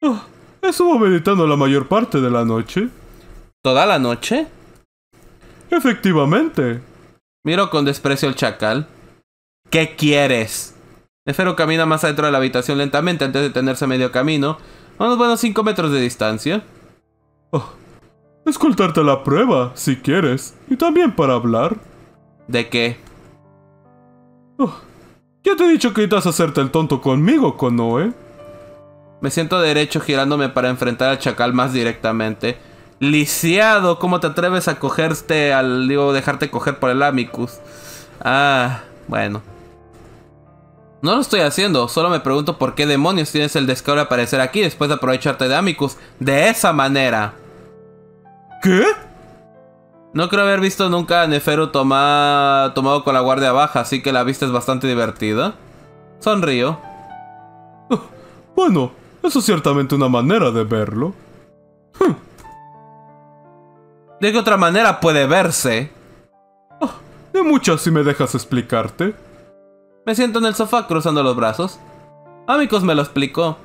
Oh. Estuvo meditando la mayor parte de la noche. ¿Toda la noche? Efectivamente. Miro con desprecio al chacal. ¿Qué quieres? Neferu camina más adentro de la habitación lentamente antes de detenerse a medio camino, a unos buenos 5 metros de distancia. Oh, escoltarte la prueba, si quieres, y también para hablar. ¿De qué? Oh, ya te he dicho que ibas a hacerte el tonto conmigo, Konoe. Me siento derecho girándome para enfrentar al chacal más directamente. Lisiado, ¿cómo te atreves a cogerte al... digo, dejarte coger por el Amicus? Ah, bueno. No lo estoy haciendo, solo me pregunto por qué demonios tienes el descaro de aparecer aquí después de aprovecharte de Amicus de esa manera. ¿Qué? No creo haber visto nunca a Neferu tomado con la guardia baja, así que la vista es bastante divertida. Sonrío. Oh, bueno... eso es ciertamente una manera de verlo. ¿De qué otra manera puede verse? Oh, de muchas, si me dejas explicarte. Me siento en el sofá cruzando los brazos. Amicus me lo explicó.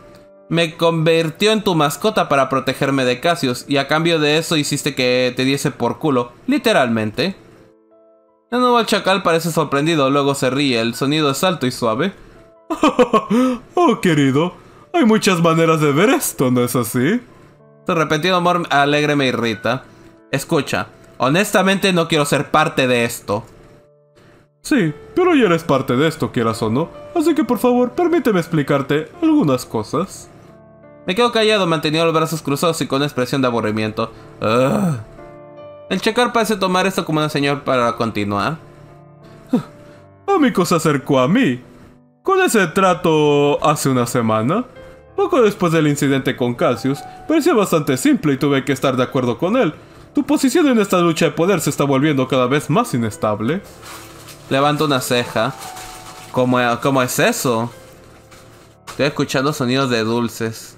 Me convirtió en tu mascota para protegerme de Cassius, y a cambio de eso hiciste que te diese por culo, literalmente. De nuevo el chacal parece sorprendido, luego se ríe, el sonido es alto y suave. Oh, querido. Hay muchas maneras de ver esto, ¿no es así? Tu repentino amor alegre me irrita. Escucha, honestamente no quiero ser parte de esto. Sí, pero ya eres parte de esto, quieras o no. Así que por favor, permíteme explicarte algunas cosas. Me quedo callado, manteniendo los brazos cruzados y con expresión de aburrimiento. Ugh. El chacal parece tomar esto como una señal para continuar. Amico se acercó a mí. Con ese trato hace una semana... Poco después del incidente con Cassius, parecía bastante simple y tuve que estar de acuerdo con él. Tu posición en esta lucha de poder se está volviendo cada vez más inestable. Levanto una ceja. ¿Cómo es eso? Estoy escuchando sonidos de dulces.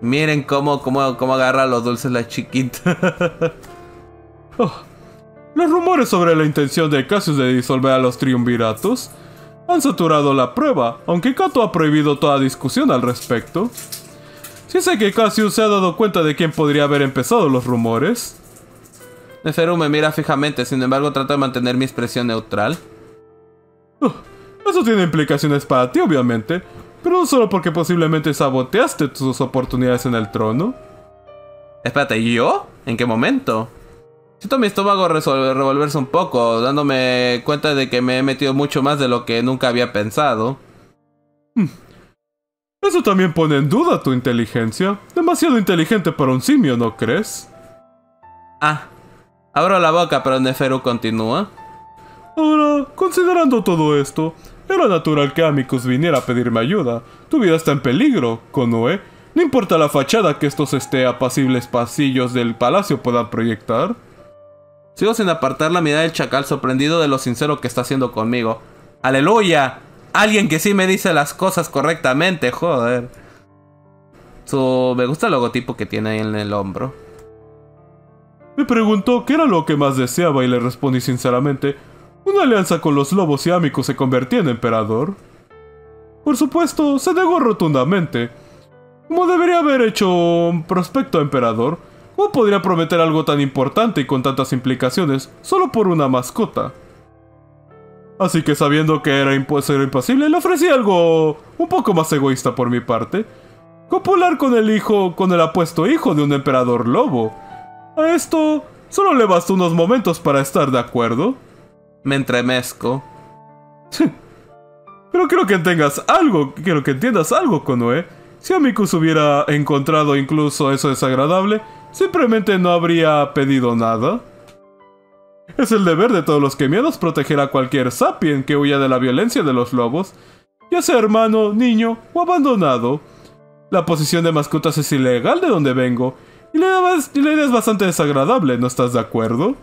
Miren cómo agarra los dulces la chiquita. Oh. Los rumores sobre la intención de Cassius de disolver a los Triunviratos han saturado la prueba, aunque Kato ha prohibido toda discusión al respecto. Sí sé que Cassius se ha dado cuenta de quién podría haber empezado los rumores. Neferu me mira fijamente, sin embargo trato de mantener mi expresión neutral. Oh, Eso tiene implicaciones para ti, obviamente, pero no solo porque posiblemente saboteaste tus oportunidades en el trono. Espérate, ¿yo? ¿En qué momento? Siento mi estómago revolverse un poco, dándome cuenta de que me he metido mucho más de lo que nunca había pensado. Eso también pone en duda tu inteligencia. Demasiado inteligente para un simio, ¿no crees? Abro la boca, pero Neferu continúa. Ahora, considerando todo esto, era natural que Amicus viniera a pedirme ayuda. Tu vida está en peligro, Konoe. No importa la fachada que estos apacibles pasillos del palacio puedan proyectar. Sigo sin apartar la mirada del chacal, sorprendido de lo sincero que está haciendo conmigo. ¡Aleluya! Alguien que sí me dice las cosas correctamente, joder. Me gusta el logotipo que tiene ahí en el hombro. Me preguntó qué era lo que más deseaba y le respondí sinceramente. Una alianza con los lobos y Amicus se convertía en emperador. Por supuesto, se negó rotundamente. Como debería haber hecho un prospecto a emperador, ¿cómo podría prometer algo tan importante y con tantas implicaciones solo por una mascota? Así que sabiendo que era imposible, le ofrecí algo un poco más egoísta por mi parte. Copular con el apuesto hijo de un emperador lobo. A esto solo le bastó unos momentos para estar de acuerdo. Me entremezco. Pero quiero que entiendas algo, Konoe. Si Amicus hubiera encontrado incluso eso desagradable, simplemente no habría pedido nada. Es el deber de todos los Kemianos proteger a cualquier sapien que huya de la violencia de los lobos, ya sea hermano, niño o abandonado. La posición de mascotas es ilegal de donde vengo, y la idea es bastante desagradable, ¿no estás de acuerdo?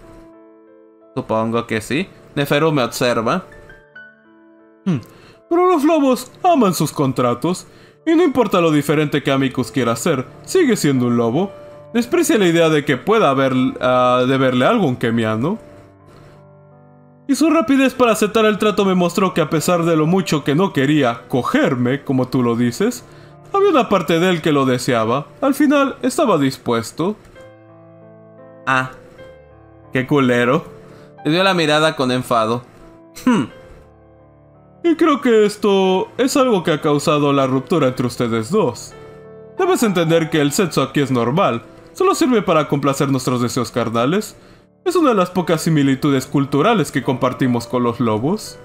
Supongo que sí. Neferu me observa. Pero los lobos aman sus contratos. Y no importa lo diferente que Amicus quiera ser, sigue siendo un lobo. Desprecia la idea de que pueda deberle algo a un kemiano. Y su rapidez para aceptar el trato me mostró que a pesar de lo mucho que no quería cogerme, como tú lo dices, había una parte de él que lo deseaba. Al final, estaba dispuesto. Qué culero. Le dio la mirada con enfado. Y creo que esto es algo que ha causado la ruptura entre ustedes dos. Debes entender que el sexo aquí es normal, solo sirve para complacer nuestros deseos carnales. Es una de las pocas similitudes culturales que compartimos con los lobos.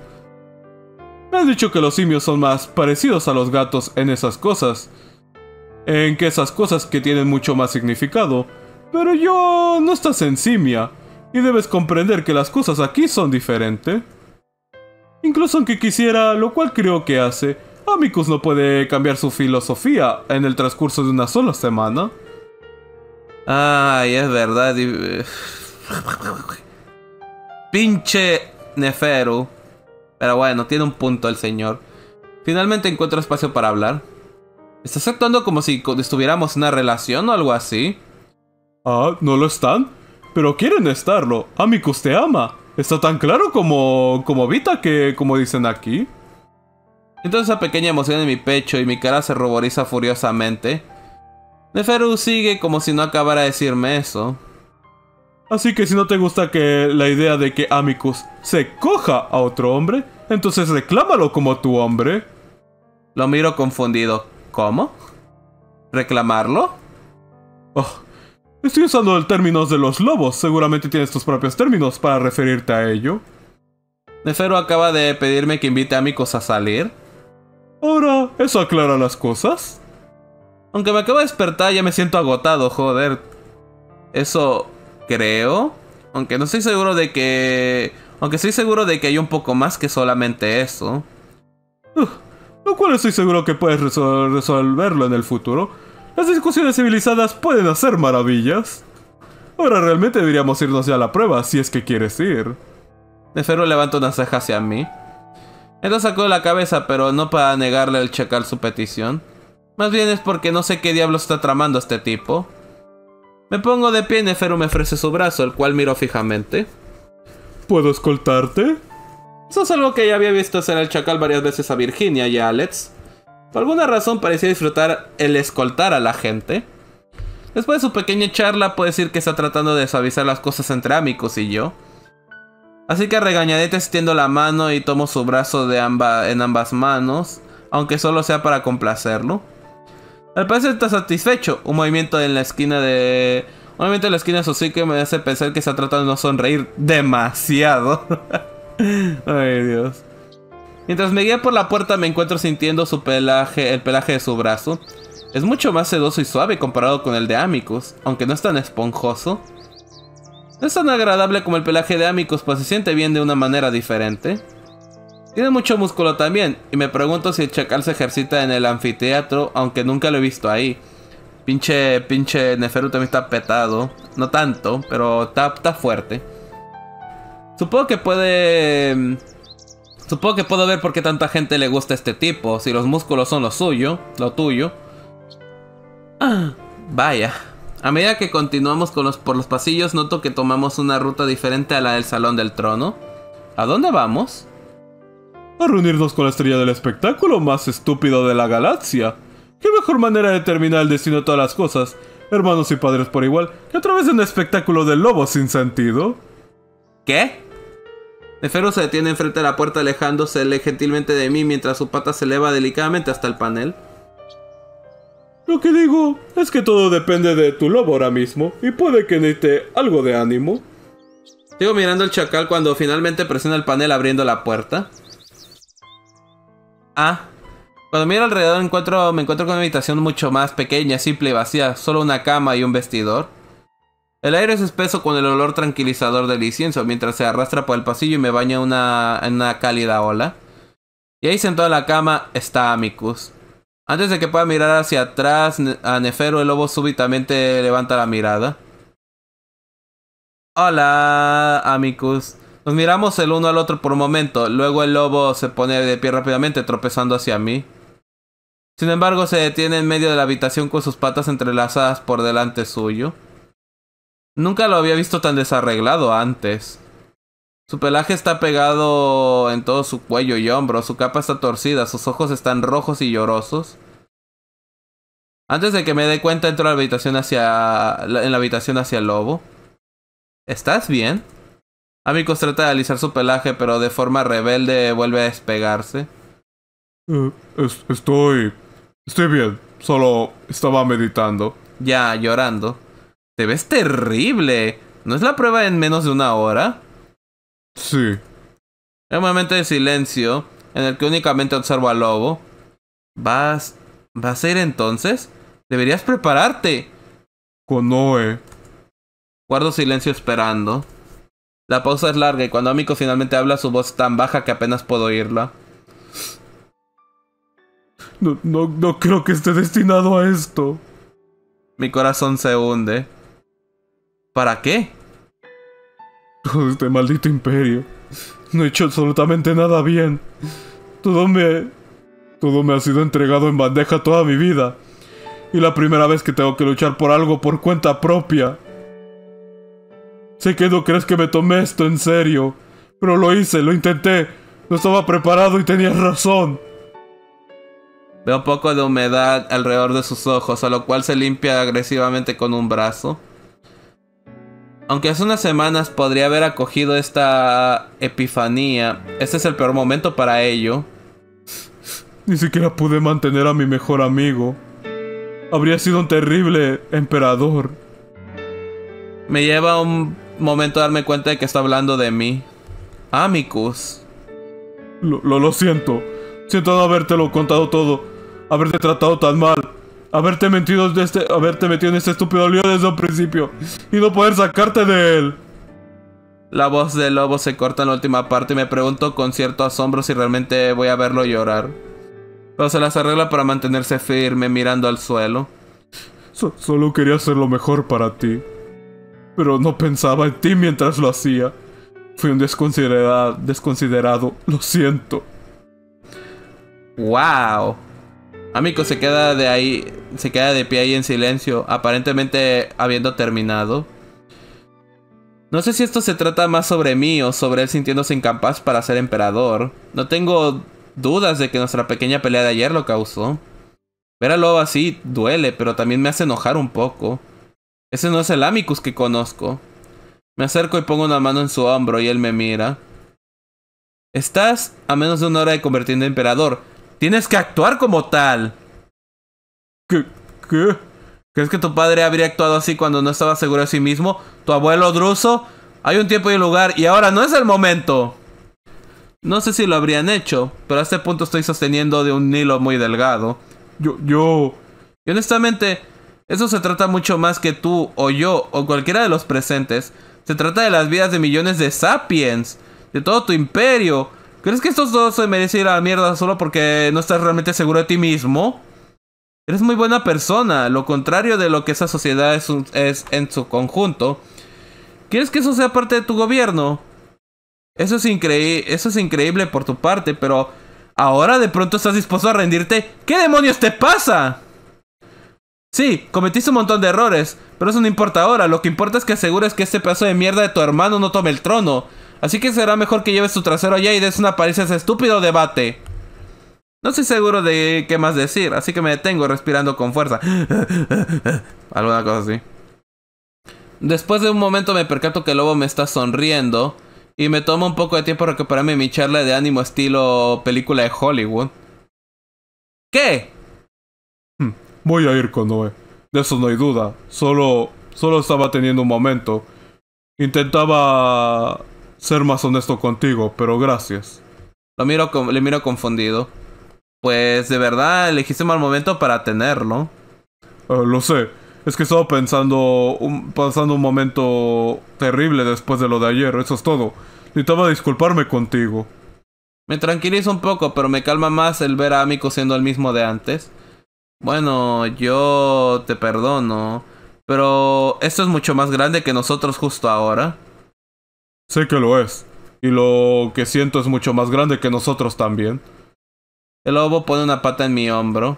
Me has dicho que los simios son más parecidos a los gatos en esas cosas, en que esas cosas que tienen mucho más significado, pero yo no estás en simia, y debes comprender que las cosas aquí son diferentes. Incluso aunque quisiera, lo cual creo que hace, Amicus no puede cambiar su filosofía en el transcurso de una sola semana. Ay, es verdad. Pinche Neferu. Pero bueno, tiene un punto el señor. Finalmente encuentro espacio para hablar. ¿Estás actuando como si estuviéramos en una relación o algo así? ¿No lo están? Pero quieren estarlo. Amicus te ama. Está tan claro como Vita que, como dicen aquí. Entonces esa pequeña emoción en mi pecho y mi cara se ruboriza furiosamente. Neferu sigue como si no acabara de decirme eso. Así que si no te gusta la idea de que Amicus se coja a otro hombre, entonces reclámalo como tu hombre. Lo miro confundido. ¿Cómo? ¿Reclamarlo? Estoy usando el término de los lobos. Seguramente tienes tus propios términos para referirte a ello. Neferu acaba de pedirme que invite a Amicus a salir. Ahora, ¿eso aclara las cosas? Aunque me acabo de despertar, ya me siento agotado, joder. Eso creo. Aunque no estoy seguro de que... Aunque estoy seguro de que hay un poco más que solamente eso. Lo cual estoy seguro que puedes resolverlo en el futuro. Las discusiones civilizadas pueden hacer maravillas. Ahora realmente deberíamos irnos ya a la prueba, si es que quieres ir. Neferu levanta una ceja hacia mí. Él sacó la cabeza, pero no para negarle al chacal su petición. Más bien es porque no sé qué diablos está tramando este tipo. Me pongo de pie y Neferu me ofrece su brazo, el cual miro fijamente. ¿Puedo escoltarte? Eso es algo que ya había visto hacer el chacal varias veces a Virginia y a Alex. Por alguna razón parecía disfrutar el escoltar a la gente. Después de su pequeña charla, puedo decir que está tratando de suavizar las cosas entre Amicus y yo. Así que regañadete extiendo la mano y tomo su brazo en ambas manos, aunque solo sea para complacerlo. Al parecer está satisfecho. Un movimiento en la esquina de... su sí que me hace pensar que está tratando de no sonreír demasiado. Ay, Dios. Mientras me guía por la puerta me encuentro sintiendo su pelaje, el pelaje de su brazo. Es mucho más sedoso y suave comparado con el de Amicus, aunque no es tan esponjoso. No es tan agradable como el pelaje de Amicus, pues se siente bien de una manera diferente. Tiene mucho músculo también, y me pregunto si el chacal se ejercita en el anfiteatro, aunque nunca lo he visto ahí. Pinche Neferu también está petado. No tanto, pero está fuerte. Supongo que puedo ver por qué tanta gente le gusta este tipo. Si los músculos son lo tuyo. Ah, vaya. A medida que continuamos por los pasillos, noto que tomamos una ruta diferente a la del Salón del Trono. ¿A dónde vamos? A reunirnos con la estrella del espectáculo más estúpido de la galaxia. ¿Qué mejor manera de determinar el destino de todas las cosas, hermanos y padres por igual, que a través de un espectáculo de lobos sin sentido? ¿Qué? Neferu se detiene enfrente de la puerta alejándose gentilmente de mí mientras su pata se eleva delicadamente hasta el panel. Lo que digo es que todo depende de tu lobo ahora mismo y puede que necesite algo de ánimo. Sigo mirando al chacal cuando finalmente presiona el panel abriendo la puerta. Ah. Cuando miro alrededor me encuentro con una habitación mucho más pequeña, simple y vacía. Solo una cama y un vestidor. El aire es espeso con el olor tranquilizador del incienso, mientras se arrastra por el pasillo y me baña en una cálida ola. Y ahí sentado en la cama está Amicus. Antes de que pueda mirar hacia atrás a Neferu, el lobo súbitamente levanta la mirada. Hola, Amicus. Nos miramos el uno al otro por un momento. Luego el lobo se pone de pie rápidamente, tropezando hacia mí. Sin embargo, se detiene en medio de la habitación con sus patas entrelazadas por delante suyo. Nunca lo había visto tan desarreglado antes. Su pelaje está pegado en todo su cuello y hombro, su capa está torcida, sus ojos están rojos y llorosos. Antes de que me dé cuenta, entro a la habitación hacia el lobo. ¿Estás bien? Amicus trata de alisar su pelaje, pero de forma rebelde vuelve a despegarse. Estoy bien, solo estaba meditando. Ya, llorando. Te ves terrible. ¿No es la prueba en menos de una hora? Sí. Hay un momento de silencio en el que únicamente observo al lobo. ¿Vas a ir entonces? Deberías prepararte. Konoe. Guardo silencio esperando. La pausa es larga y cuando Amicus finalmente habla, su voz es tan baja que apenas puedo oírla. No creo que esté destinado a esto. Mi corazón se hunde. ¿Para qué? Todo este maldito imperio. No he hecho absolutamente nada bien. Todo me ha sido entregado en bandeja toda mi vida. Y la primera vez que tengo que luchar por algo por cuenta propia. Sé que no crees que me tomé esto en serio. Pero lo hice, lo intenté. No estaba preparado y tenías razón. Veo un poco de humedad alrededor de sus ojos, a lo cual se limpia agresivamente con un brazo. Aunque hace unas semanas podría haber acogido esta epifanía, este es el peor momento para ello. Ni siquiera pude mantener a mi mejor amigo. Habría sido un terrible emperador. Me lleva un momento darme cuenta de que está hablando de mí. Amicus. Lo siento. Siento no habértelo contado todo. Haberte tratado tan mal. Haberte metido en este estúpido lío desde un principio. Y no poder sacarte de él. La voz del lobo se corta en la última parte y me pregunto con cierto asombro si realmente voy a verlo llorar. Pero se las arregla para mantenerse firme mirando al suelo. Solo quería hacer lo mejor para ti. Pero no pensaba en ti mientras lo hacía. Fui un desconsiderado. Lo siento. ¡Wow! Amicus se queda de pie ahí en silencio, aparentemente habiendo terminado. No sé si esto se trata más sobre mí o sobre él sintiéndose incapaz para ser emperador. No tengo dudas de que nuestra pequeña pelea de ayer lo causó. Ver al lobo así duele, pero también me hace enojar un poco. Ese no es el Amicus que conozco. Me acerco y pongo una mano en su hombro y él me mira. Estás a menos de una hora de convertirte en emperador. Tienes que actuar como tal. ¿Qué? ¿Crees que tu padre habría actuado así cuando no estaba seguro de sí mismo? ¿Tu abuelo Druso? Hay un tiempo y un lugar y ahora no es el momento. No sé si lo habrían hecho, pero a este punto estoy sosteniendo de un hilo muy delgado. Y honestamente, eso se trata mucho más que tú o yo o cualquiera de los presentes. Se trata de las vidas de millones de sapiens, de todo tu imperio. ¿Crees que estos dos se merecen ir a la mierda solo porque no estás realmente seguro de ti mismo? Eres muy buena persona, lo contrario de lo que esa sociedad es en su conjunto. ¿Quieres que eso sea parte de tu gobierno? Eso es increíble por tu parte, pero ahora de pronto estás dispuesto a rendirte. ¿Qué demonios te pasa? Sí, cometiste un montón de errores, pero eso no importa ahora. Lo que importa es que asegures que este pedazo de mierda de tu hermano no tome el trono. Así que será mejor que lleves tu trasero allá y des una paliza a ese estúpido debate. No estoy seguro de qué más decir, así que me detengo respirando con fuerza. Alguna cosa así. Después de un momento me percato que el lobo me está sonriendo. Y me toma un poco de tiempo recuperarme mi charla de ánimo estilo película de Hollywood. ¿Qué? Voy a ir, Konoe. De eso no hay duda. Solo estaba teniendo un momento. Intentaba ser más honesto contigo, pero gracias. Le miro confundido. Pues de verdad elegiste un mal momento para tenerlo. Lo sé. Es que estaba pasando un momento terrible después de lo de ayer, eso es todo. Necesitaba disculparme contigo. Me tranquiliza un poco, pero me calma más el ver a Amicus siendo el mismo de antes. Bueno, yo te perdono, pero esto es mucho más grande que nosotros justo ahora. Sé que lo es, y lo que siento es mucho más grande que nosotros también. El lobo pone una pata en mi hombro.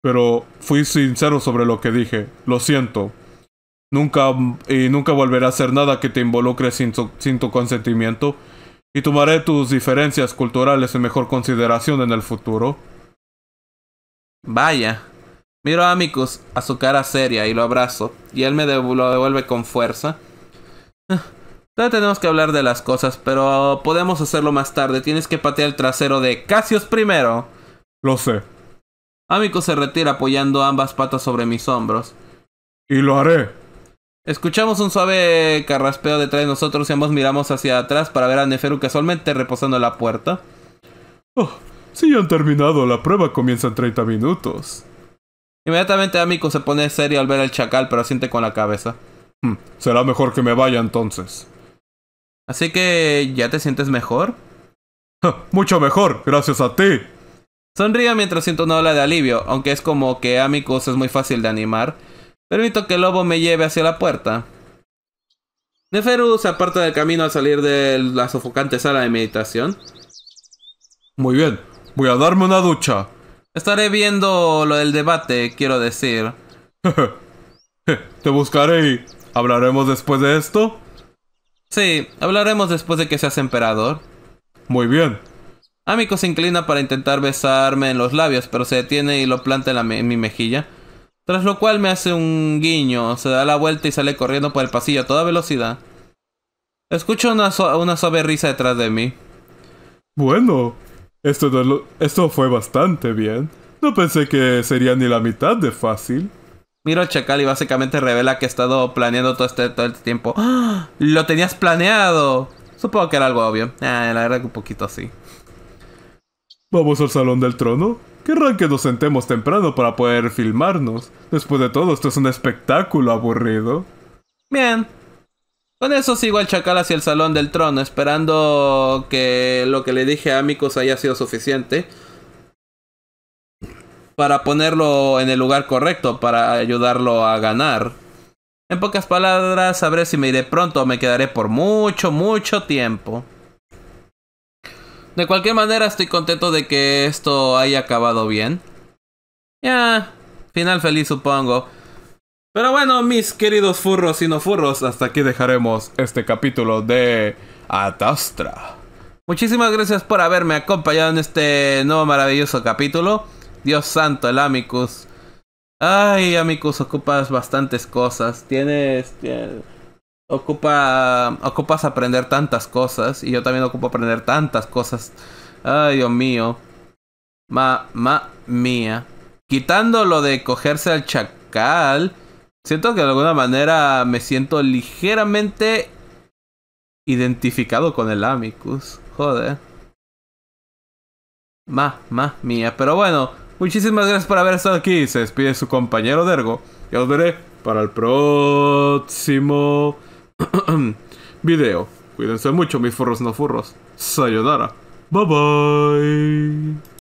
Pero fui sincero sobre lo que dije. Lo siento. Nunca volveré a hacer nada que te involucre sin tu consentimiento. Y tomaré tus diferencias culturales en mejor consideración en el futuro. Vaya. Miro a Amicus a su cara seria y lo abrazo. Y él me lo devuelve con fuerza. Todavía tenemos que hablar de las cosas, pero podemos hacerlo más tarde. Tienes que patear el trasero de Cassius primero. Lo sé. Amicus se retira apoyando ambas patas sobre mis hombros. Y lo haré. Escuchamos un suave carraspeo detrás de nosotros y ambos miramos hacia atrás para ver a Neferu casualmente reposando en la puerta. Oh, sí, ya han terminado. La prueba comienza en 30 minutos. Inmediatamente Amicus se pone serio al ver al chacal, pero asiente con la cabeza. Será mejor que me vaya entonces. Así que, ¿ya te sientes mejor? Mucho mejor, gracias a ti. Sonrío mientras siento una ola de alivio, aunque es como que Amicus es muy fácil de animar. Permito que el lobo me lleve hacia la puerta. Neferu se aparta del camino al salir de la sofocante sala de meditación. Muy bien, voy a darme una ducha. Estaré viendo lo del debate, quiero decir. Te buscaré y... ¿hablaremos después de esto? Sí, hablaremos después de que seas emperador. Muy bien. Amicus se inclina para intentar besarme en los labios, pero se detiene y lo planta en mi mejilla. Tras lo cual me hace un guiño, se da la vuelta y sale corriendo por el pasillo a toda velocidad. Escucho una suave risa detrás de mí. Bueno, esto fue bastante bien. No pensé que sería ni la mitad de fácil. Miro al chacal y básicamente revela que he estado planeando todo este tiempo. ¡Ah! ¡Lo tenías planeado! Supongo que era algo obvio. La verdad que un poquito así. ¿Vamos al salón del trono? Querrán que nos sentemos temprano para poder filmarnos. Después de todo, esto es un espectáculo aburrido. Bien. Con eso sigo al chacal hacia el salón del trono, esperando que lo que le dije a Amicus haya sido suficiente para ponerlo en el lugar correcto, para ayudarlo a ganar. En pocas palabras, sabré si me iré pronto o me quedaré por mucho, mucho tiempo. De cualquier manera, estoy contento de que esto haya acabado bien. Final feliz, supongo. Pero bueno, mis queridos furros y no furros, hasta aquí dejaremos este capítulo de Adastra. Muchísimas gracias por haberme acompañado en este nuevo maravilloso capítulo. Dios santo, el Amicus. Ay, Amicus, ocupas bastantes cosas. Tienes Ocupas aprender tantas cosas. Y yo también ocupo aprender tantas cosas. Ay, Dios mío. Mamá mía. Quitando lo de cogerse al chacal, siento que de alguna manera me siento ligeramente identificado con el Amicus. Joder. Mamá mía. Pero bueno, muchísimas gracias por haber estado aquí. Se despide su compañero Dergo. Y os veré para el próximo video. Cuídense mucho, mis furros no furros. Sayonara. Bye bye.